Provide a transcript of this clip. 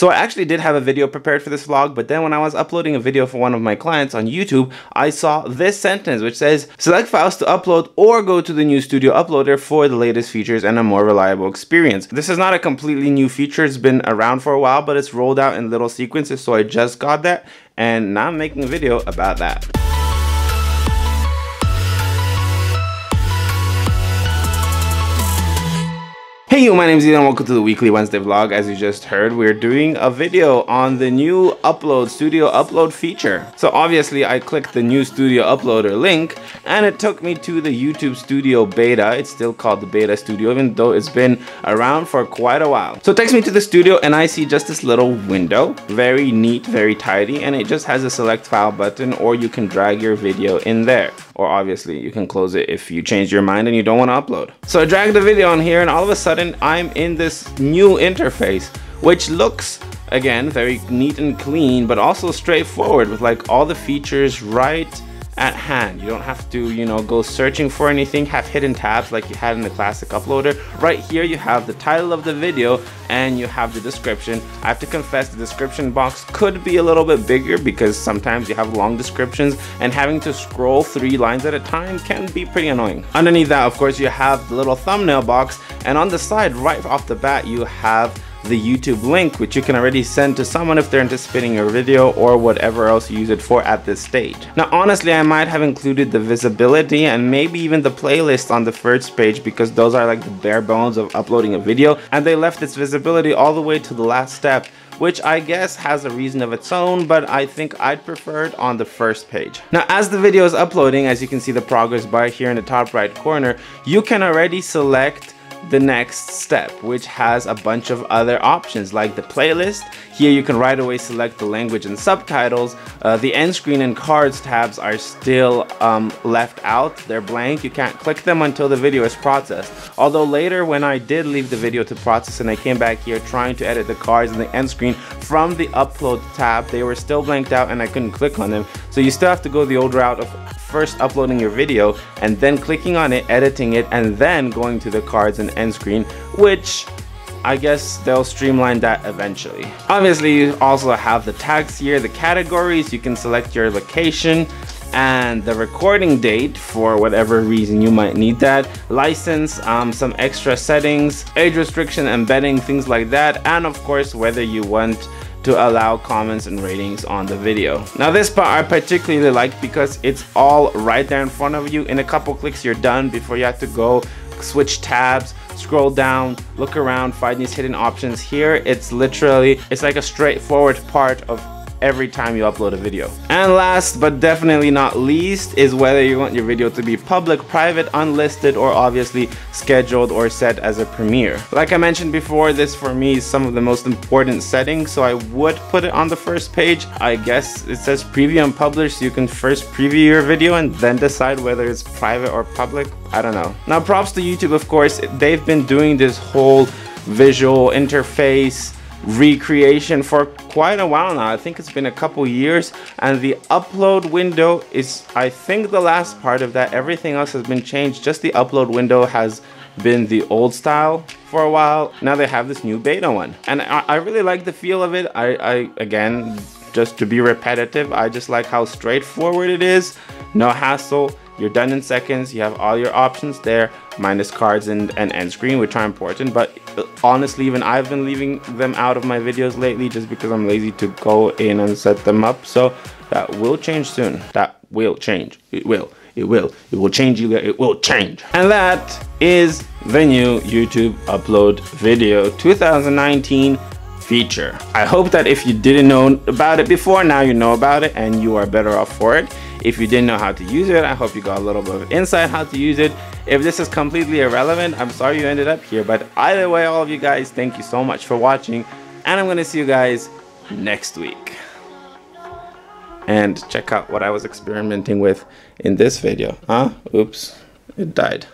So I actually did have a video prepared for this vlog, but then when I was uploading a video for one of my clients on YouTube, I saw this sentence which says, select files to upload or go to the new studio uploader for the latest features and a more reliable experience. This is not a completely new feature, it's been around for a while, but it's rolled out in little sequences, so I just got that and now I'm making a video about that. Hey you, my name is Ian and welcome to the weekly Wednesday vlog. As you just heard, we're doing a video on the new studio upload feature. So obviously I clicked the new studio uploader link and it took me to the YouTube studio beta. It's still called the beta studio even though it's been around for quite a while. So it takes me to the studio and I see just this little window, very neat, very tidy, and it just has a select file button, or you can drag your video in there. Or obviously you can close it if you change your mind and you don't want to upload. So I dragged the video on here and all of a sudden I'm in this new interface, which looks, again, very neat and clean, but also straightforward with like all the features right at hand. You don't have to, you know, go searching for anything, have hidden tabs like you had in the classic uploader. Right here you have the title of the video and you have the description. I have to confess the description box could be a little bit bigger because sometimes you have long descriptions and having to scroll 3 lines at a time can be pretty annoying. Underneath that, of course, you have the little thumbnail box, and on the side right off the bat you have the YouTube link, which you can already send to someone if they're anticipating your video or whatever else you use it for at this stage. Now honestly, I might have included the visibility and maybe even the playlist on the first page because those are like the bare bones of uploading a video, and they left its visibility all the way to the last step, which I guess has a reason of its own, but I think I'd prefer it on the first page. Now, as the video is uploading, as you can see the progress bar here in the top right corner, you can already select the next step, which has a bunch of other options like the playlist. Here you can right away select the language and subtitles. The end screen and cards tabs are still left out, they're blank, you can't click them until the video is processed. Although later when I did leave the video to process and I came back here trying to edit the cards and the end screen from the upload tab, they were still blanked out and I couldn't click on them. So you still have to go the old route of first uploading your video and then clicking on it, editing it, and then going to the cards and end screen, which I guess they'll streamline that eventually. Obviously you also have the tags here, the categories, you can select your location and the recording date for whatever reason you might need that, license, some extra settings, age restriction, embedding, things like that, and of course whether you want to allow comments and ratings on the video. Now this part I particularly like because it's all right there in front of you. In a couple clicks you're done before you have to go switch tabs, scroll down, look around, find these hidden options. Here it's literally, it's like a straightforward part of every time you upload a video. And last but definitely not least is whether you want your video to be public, private, unlisted, or obviously scheduled or set as a premiere. Like I mentioned before, this for me is some of the most important settings, so I would put it on the first page. I guess it says preview and publish, so you can first preview your video and then decide whether it's private or public. I don't know. Now props to YouTube, of course, they've been doing this whole visual interface recreation for quite a while now. I think it's been a couple years, and the upload window is, I think, the last part of that. Everything else has been changed, just the upload window has been the old style for a while. Now they have this new beta one, and I really like the feel of it. I again, just to be repetitive, I just like how straightforward it is. No hassle, you're done in seconds, you have all your options there, minus cards and end screen, which are important, but honestly even I've been leaving them out of my videos lately just because I'm lazy to go in and set them up. So that will change soon. That will change. It will change, you guys. It will change. And that is the new YouTube upload video 2019 feature. I hope that if you didn't know about it before, now you know about it and you are better off for it. If you didn't know how to use it, I hope you got a little bit of insight how to use it. If this is completely irrelevant, I'm sorry you ended up here, but either way, all of you guys, thank you so much for watching, and I'm gonna see you guys next week. And check out what I was experimenting with in this video. Oops, it died.